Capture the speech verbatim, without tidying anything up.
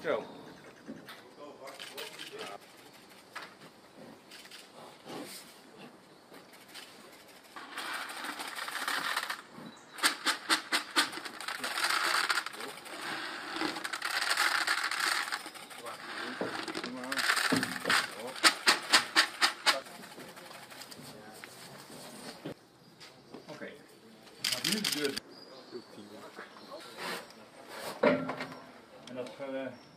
Goed zo. Good. En dat